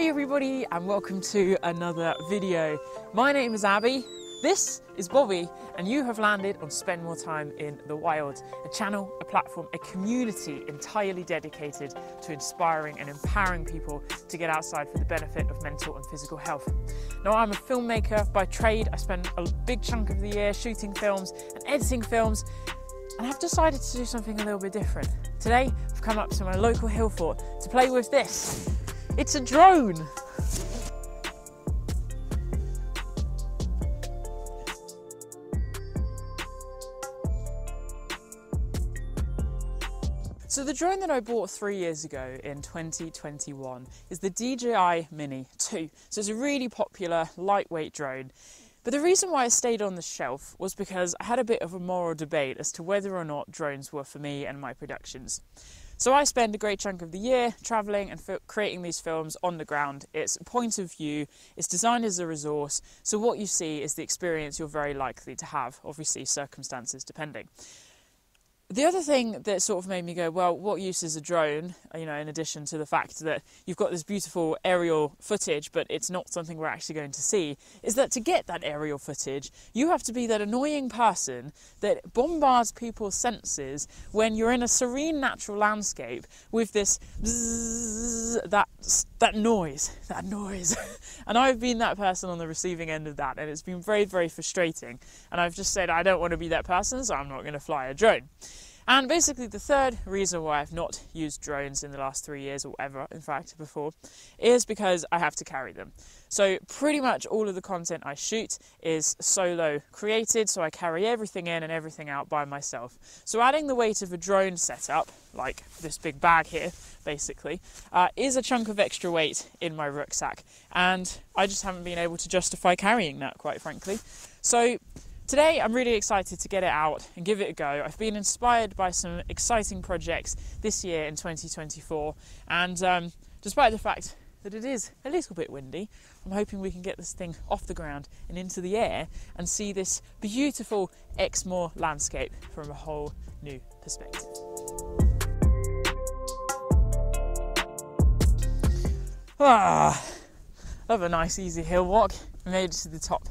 Hey everybody, and welcome to another video. My name is Abbie, this is Bobby, and you have landed on Spend More Time in the Wild, a channel, a platform, a community entirely dedicated to inspiring and empowering people to get outside for the benefit of mental and physical health. Now, I'm a filmmaker by trade. I spend a big chunk of the year shooting films and editing films, and I've decided to do something a little bit different. Today, I've come up to my local hill fort to play with this. It's a drone. So the drone that I bought 3 years ago in 2021 is the DJI Mini 2. So it's a really popular, lightweight drone. But the reason why I stayed on the shelf was because I had a bit of a moral debate as to whether or not drones were for me and my productions. So I spend a great chunk of the year traveling and creating these films on the ground. It's a point of view, it's designed as a resource, so what you see is the experience you're very likely to have, obviously circumstances depending. The other thing that sort of made me go, well, what use is a drone, you know, in addition to the fact that you've got this beautiful aerial footage, but it's not something we're actually going to see, is that to get that aerial footage, you have to be that annoying person that bombards people's senses when you're in a serene natural landscape with this bzzz, that noise. And I've been that person on the receiving end of that, and it's been very, very frustrating. And I've just said, I don't want to be that person, so I'm not going to fly a drone. And basically the third reason why I've not used drones in the last 3 years or ever, in fact before, is because I have to carry them. So pretty much all of the content I shoot is solo created, so I carry everything in and everything out by myself. So adding the weight of a drone setup, like this big bag here, basically, is a chunk of extra weight in my rucksack. And I just haven't been able to justify carrying that, quite frankly. So today, I'm really excited to get it out and give it a go. I've been inspired by some exciting projects this year in 2024, and despite the fact that it is a little bit windy, I'm hoping we can get this thing off the ground and into the air and see this beautiful Exmoor landscape from a whole new perspective. Ah, love a nice easy hill walk. I made it to the top.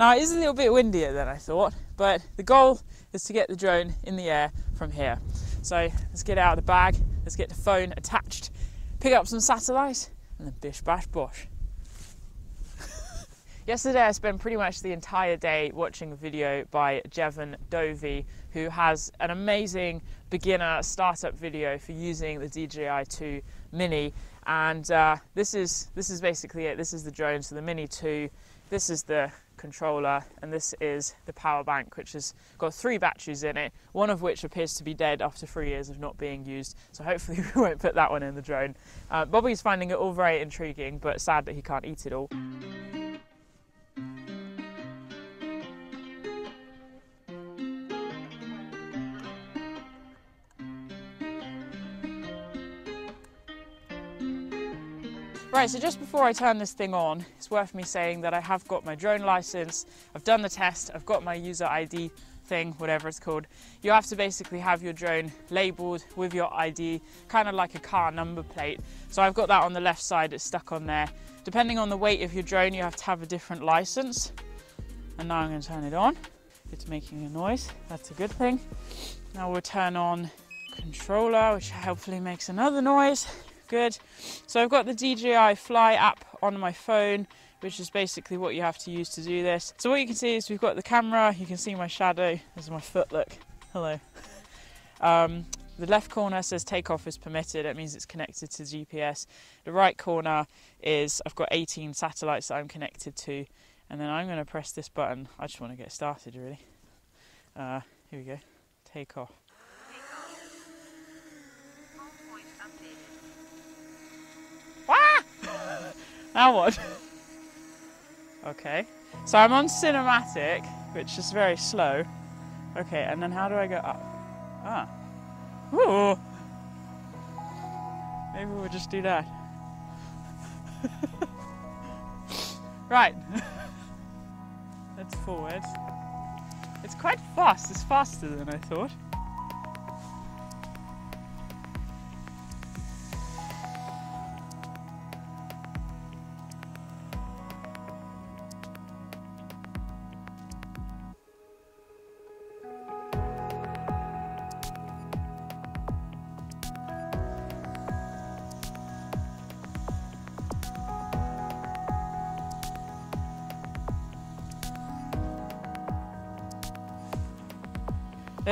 Now, it is a little bit windier than I thought, but the goal is to get the drone in the air from here. So let's get it out of the bag, let's get the phone attached, pick up some satellites, and then bish bash bosh. Yesterday I spent pretty much the entire day watching a video by Jevon Dovey, who has an amazing beginner startup video for using the DJI 2 Mini. And this is basically it. This is the drone, so the Mini 2. This is the controller, and this is the power bank, which has got 3 batteries in it, one of which appears to be dead after 3 years of not being used, so hopefully we won't put that one in the drone. Bobby's finding it all very intriguing, but sad that he can't eat it all. Right, so just before I turn this thing on, it's worth me saying that I have got my drone license, I've done the test, I've got my user ID thing, whatever it's called. You have to basically have your drone labelled with your ID, kind of like a car number plate. So I've got that on the left side, it's stuck on there. Depending on the weight of your drone, you have to have a different license. And now I'm going to turn it on. It's making a noise, that's a good thing. Now we'll turn on controller, which hopefully makes another noise. Good. So I've got the DJI Fly app on my phone, which is basically what you have to use to do this. So what you can see is we've got the camera, you can see my shadow, this is my foot, look, hello. The left corner says takeoff is permitted, that means it's connected to GPS. The right corner is I've got 18 satellites that I'm connected to, and then I'm going to press this button. I just want to get started really. Here we go, take off. Now what? Okay, so I'm on cinematic, which is very slow. Okay, and then how do I go up? Ah, ooh. Maybe we'll just do that. Right, that's forward. It's quite fast, it's faster than I thought.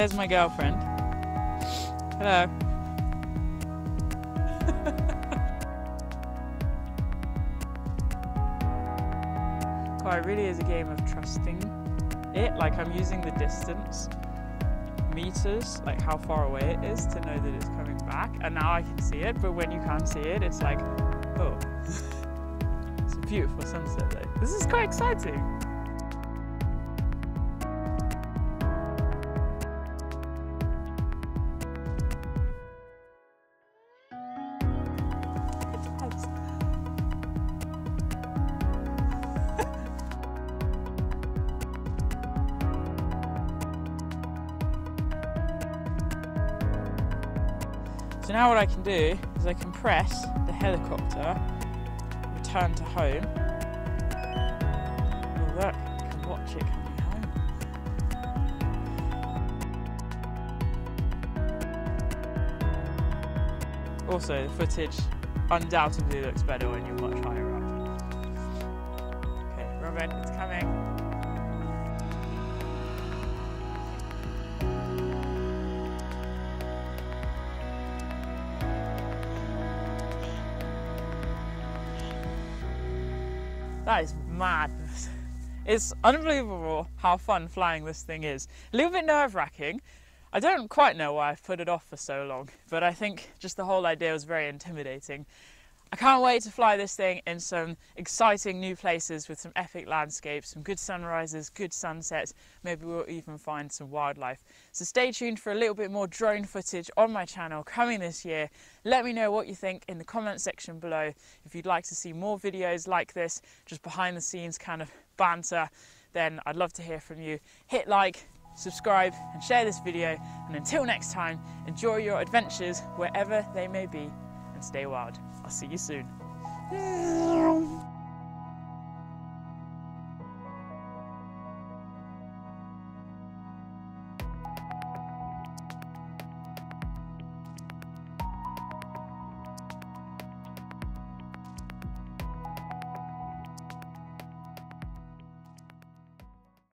There's my girlfriend. Hello. Well, it really is a game of trusting it. Like, I'm using the distance meters, like how far away it is, to know that it's coming back. And now I can see it, but when you can't see it, it's like, oh. It's a beautiful sunset though. This is quite exciting. So now what I can do is I can press the helicopter, return to home. Oh look, I can watch it coming home. Also, the footage undoubtedly looks better when you're much higher up. Okay, Robin, it's coming. That is madness. It's unbelievable how fun flying this thing is. A little bit nerve-wracking. I don't quite know why I've put it off for so long, but I think just the whole idea was very intimidating. I can't wait to fly this thing in some exciting new places with some epic landscapes, some good sunrises, good sunsets. Maybe we'll even find some wildlife. So stay tuned for a little bit more drone footage on my channel coming this year. Let me know what you think in the comment section below. If you'd like to see more videos like this, just behind the scenes kind of banter, then I'd love to hear from you. Hit like, subscribe and share this video. And until next time, enjoy your adventures wherever they may be and stay wild. I'll see you soon.